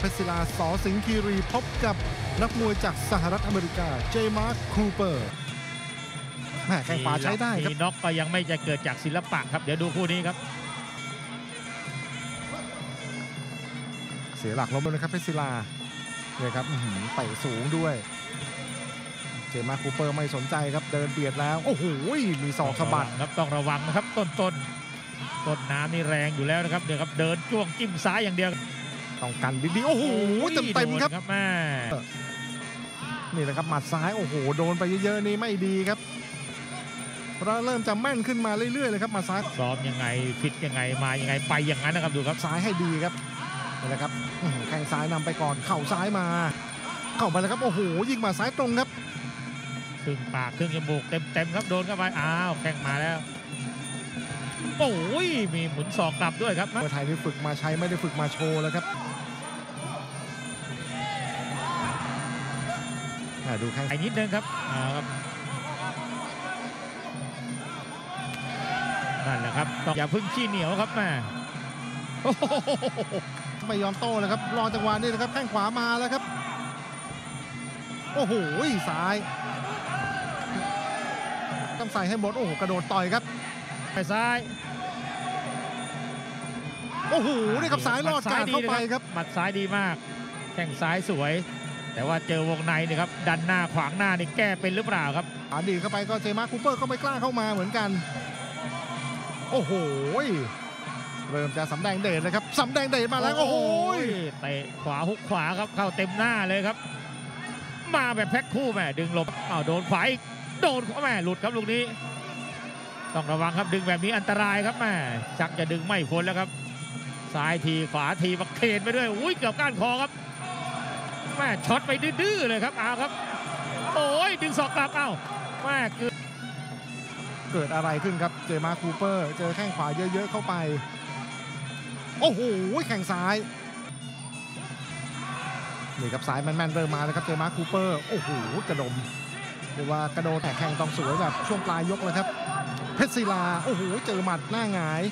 เพชรศิลาส.สิงห์คีรีพบกับนักมวยจากสหรัฐอเมริกาเจมาร์คคูเปอร์แข้งขวาใช้ได้ครับน็อกก็ยังไม่จะเกิดจากศิลปะครับเดี๋ยวดูคู่นี้ครับเสียหลักล้มเลยครับเพชรศิลาเนี่ยครับไต่สูงด้วยเจมาร์คคูเปอร์ไม่สนใจครับเดินเบียดแล้วโอ้โหมีศอกสะบัดครับต้องระวังนะครับต้นน้ำนี่แรงอยู่แล้วนะครับเดี๋ยวครับเดินจ้วงจิ้มซ้ายอย่างเดียวต้องกันดีๆโอ้โหเต็มๆครับแม่นี่นะครับหมัดซ้ายโอ้โหโดนไปเยอะๆนี่ไม่ดีครับเราเริ่มจะแม่นขึ้นมาเรื่อยๆเลยครับหมัดซ้ายซ้อมยังไงฟิตยังไงมายังไงไปอย่างนั้นนะครับดูครับซ้ายให้ดีครับนี่แหละครับแข้งซ้ายนำไปก่อนเข่าซ้ายมาเข้าไปแล้วครับโอ้โหยิงหมัดซ้ายตรงครับครึ่งปากครึ่งจมูกเต็มๆครับโดนเข้าไปอ้าวแข้งมาแล้วโอ้ยมีหมุนศอกกลับด้วยครับมวยไทยนี่ฝึกมาใช้ไม่ได้ฝึกมาโชว์แล้วครับดูแข้งนิดนึงครับนั่นแหละครับอย่าพึ่งขี้เหนียวครับแม่ไม่ยอมโต้เลยครับรอจังหวะนี้นะครับแข้งขวามาแล้วครับโอ้โหซ้ายต้องใส่ให้หมดโอ้โหกระโดดต่อยครับไปซ้ายโอ้โหนี่ครับซ้ายลอดการเข้าไปครับหมัดซ้ายดีมากแข้งซ้ายสวยแต่ว่าเจอวงในนี่ครับดันหน้าขวางหน้านี่แก้เป็นหรือเปล่าครับดีเข้าไปก็เจมาร์คคูเปอร์ก็ไม่กล้าเข้ามาเหมือนกันโอ้โหเริ่มจะสำแดงเดชเลยครับสำแดงเดชมาแล้วโอ้โหเตะขวาฮุกขวาครับเข้าเต็มหน้าเลยครับมาแบบแพ็คคู่แม่ดึงหลบเอาโดนขวาอีกโดนแม่หลุดครับลูกนี้ต้องระวังครับดึงแบบนี้อันตรายครับแม่ชักจะดึงไม่พ้นแล้วครับซ้ายทีขวาทีบักเคนไปด้วยอุ้ยเกือบก้านคอครับแม่ช็อตไปดื้อเลยครับเอาครับโอ้ยดึงศอกกลับเอาแม่เกิดอะไรขึ้นครับเจมาร์คคูเปอร์เจอแข้งขวาเยอะๆเข้าไปโอ้โหแข้งซ้ายนี่ครับซ้ายแม่นๆเริ่มมาแล้วครับเจมาร์คคูเปอร์โอ้โหกระดมเรียกว่ากระโดดแตะแข้งต้องสวยแบบช่วงปลายยกเลยครับเพชรศิลาโอ้โหเจอหมัดหน้าหงาย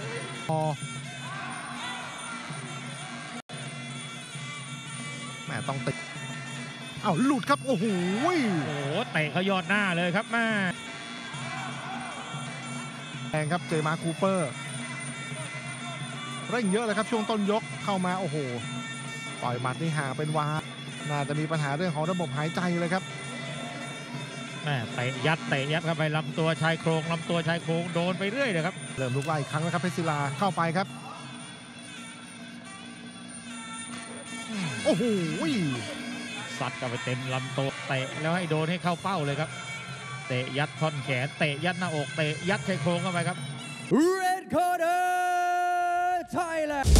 แม่ต้องติดเอาหลุดครับโอ้โหเตะเขายอดหน้าเลยครับแม่แรงครับเจมาร์คคูเปอร์เร่งเยอะเลยครับช่วงต้นยกเข้ามาโอ้โหต่อยหมัดนี่ห่างเป็นวาน่าจะมีปัญหาเรื่องของระบบหายใจเลยครับเตะยัดเข้าไปลำตัวชายโครงโดนไปเรื่อยเลยครับเริ่มลุกไล่อีกครั้งแล้วครับเพชรศิลาเข้าไปครับโอ้โหสัดเข้าไปเต็มลำตัวเตะแล้วให้โดนให้เข้าเป้าเลยครับเตะยัดท่อนแขนเตะยัดหน้าอกเตะยัดชายโครงเข้าไปครับRed Corner Thailand